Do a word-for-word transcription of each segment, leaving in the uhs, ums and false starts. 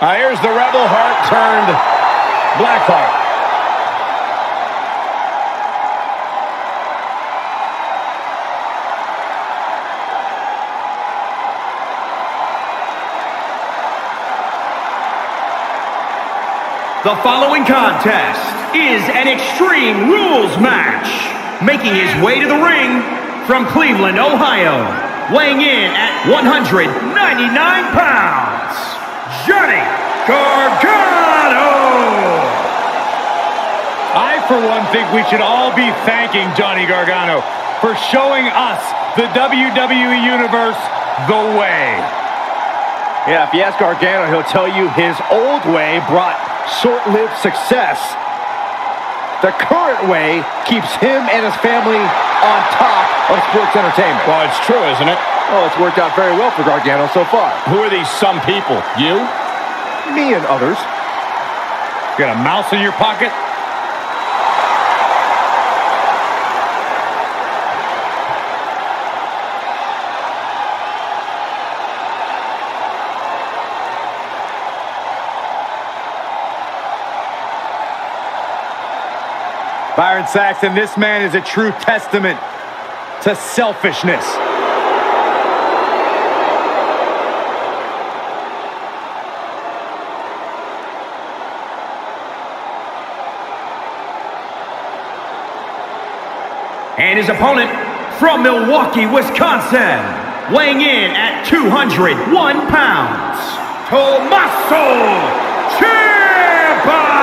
Uh, here's the rebel heart turned black heart. The following contest is an Extreme Rules match. Making his way to the ring from Cleveland, Ohio, weighing in at one hundred ninety-nine pounds, Johnny Gargano! I, for one, think we should all be thanking Johnny Gargano for showing us, the W W E Universe, the way. Yeah, if you ask Gargano, he'll tell you his old way brought short-lived success. The current way keeps him and his family on top of sports entertainment. Well, it's true, isn't it? Well, it's worked out very well for Gargano so far. Who are these some people? You? Me and others. You got a mouse in your pocket? Byron Saxton, this man is a true testament to selfishness. And his opponent from Milwaukee, Wisconsin, weighing in at two hundred one pounds, Tommaso Ciampa!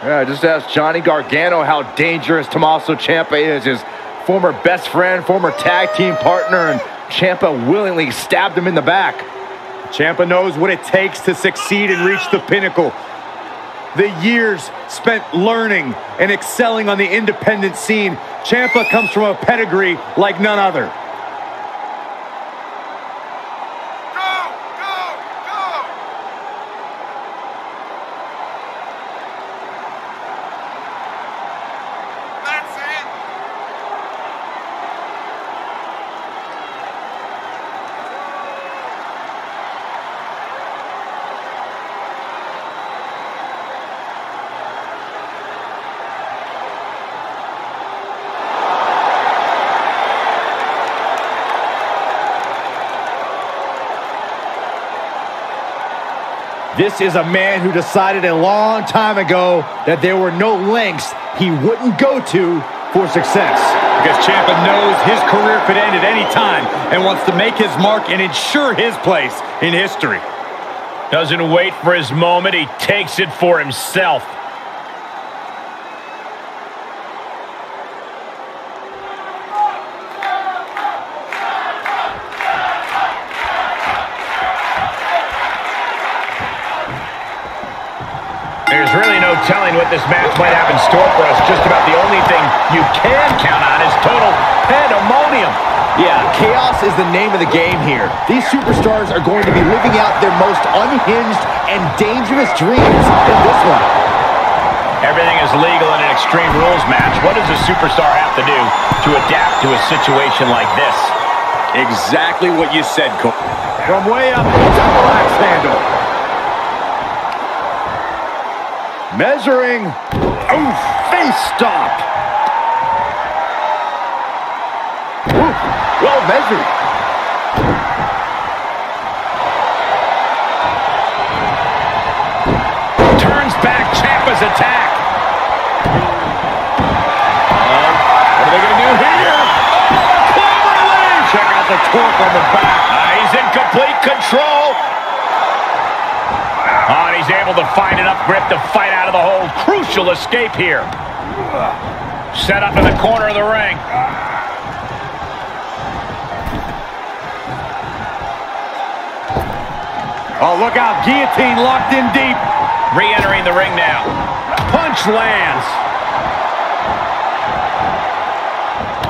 Yeah, just ask Johnny Gargano how dangerous Tommaso Ciampa is. His former best friend, former tag team partner, and Ciampa willingly stabbed him in the back. Ciampa knows what it takes to succeed and reach the pinnacle. The years spent learning and excelling on the independent scene, Ciampa comes from a pedigree like none other. This is a man who decided a long time ago that there were no lengths he wouldn't go to for success. Because Ciampa knows his career could end at any time and wants to make his mark and ensure his place in history. Doesn't wait for his moment, he takes it for himself. There's really no telling what this match might have in store for us. Just about the only thing you can count on is total pandemonium. Yeah, chaos is the name of the game here. These superstars are going to be living out their most unhinged and dangerous dreams in this one. Everything is legal in an Extreme Rules match. What does a superstar have to do to adapt to a situation like this? Exactly what you said, Cole. From way up to the double axe handle. Measuring, oh, face stop. Ooh, well measured. Turns back Ciampa's attack. And what are they going to do here? Clever lead. Check out the torque on the back. Uh, he's in complete control. Oh, and he's able to find enough grip to fight out of the hold. Crucial escape here. Set up in the corner of the ring. Oh, look out. Guillotine locked in deep. Re-entering the ring now. Punch lands.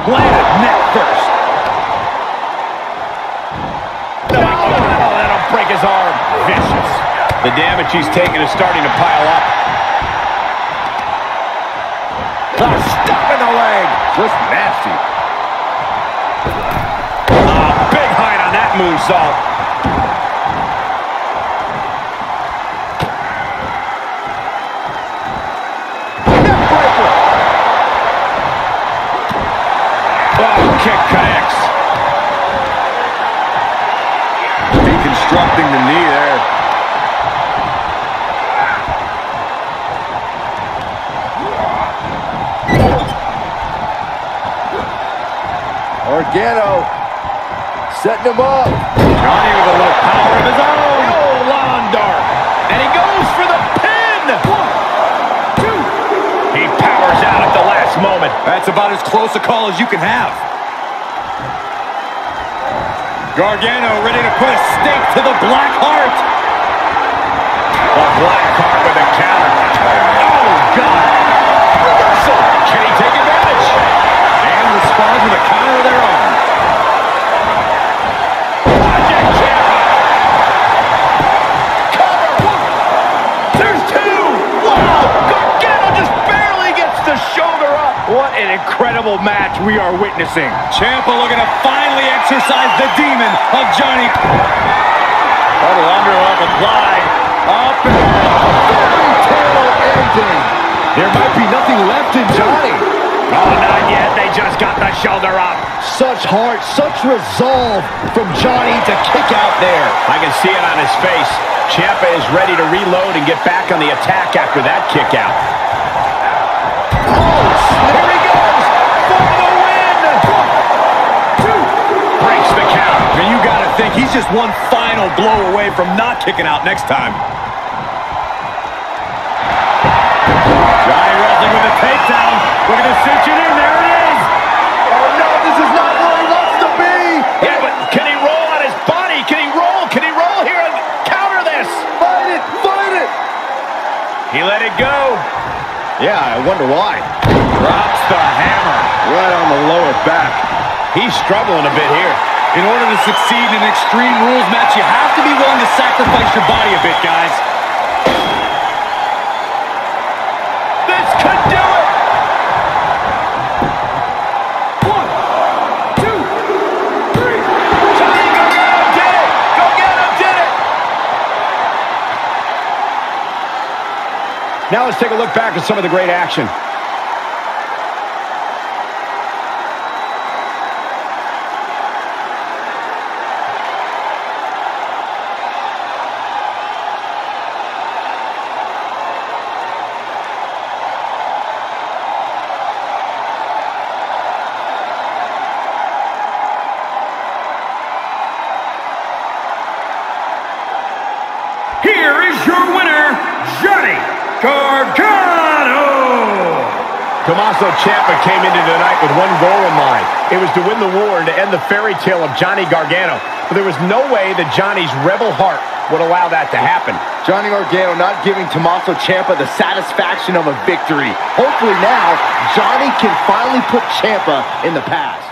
Landed neck first. No, oh, that'll break his arm. Vicious. The damage he's taken is starting to pile up. A stop in the leg. Just nasty. A big high. moonsault. Neckbreaker. Oh, kick connects. Deconstructing the knee there. Gargano. Setting him up. Johnny with a little power of his own. Oh, lawn dart. And he goes for the pin. One, two. He powers out at the last moment. That's about as close a call as you can have. Gargano ready to put a stake to the black heart. The black heart with a counter. Oh, God. Reversal. Can he take advantage? And responds with a counter of their own. What an incredible match we are witnessing. Ciampa looking to finally exercise the demon of Johnny. Huddle under off the fly. Up and down. Tail ending. There might be nothing left in Johnny. Oh, not yet. They just got the shoulder up. Such heart, such resolve from Johnny to kick out there. I can see it on his face. Ciampa is ready to reload and get back on the attack after that kick out. There he goes for the win. Two. Breaks the count. And you got to think he's just one final blow away from not kicking out next time. Johnny Wrestling with a takedown. We're going to cinch it in. There it is. Oh, no. This is not where he wants to be. Yeah, but can he roll on his body? Can he roll? Can he roll here and counter this? Fight it. Fight it. He let it go. Yeah, I wonder why. Drops the hammer right on the lower back. He's struggling a bit here. In order to succeed in an Extreme Rules match, you have to be willing to sacrifice your body a bit, guys. This could do it! One, two, three. Johnny Gargano did it! Gargano did it! Now let's take a look back at some of the great action. Tommaso Ciampa came into tonight with one goal in mind. It was to win the war and to end the fairy tale of Johnny Gargano. But there was no way that Johnny's rebel heart would allow that to happen. Johnny Gargano not giving Tommaso Ciampa the satisfaction of a victory. Hopefully now, Johnny can finally put Ciampa in the past.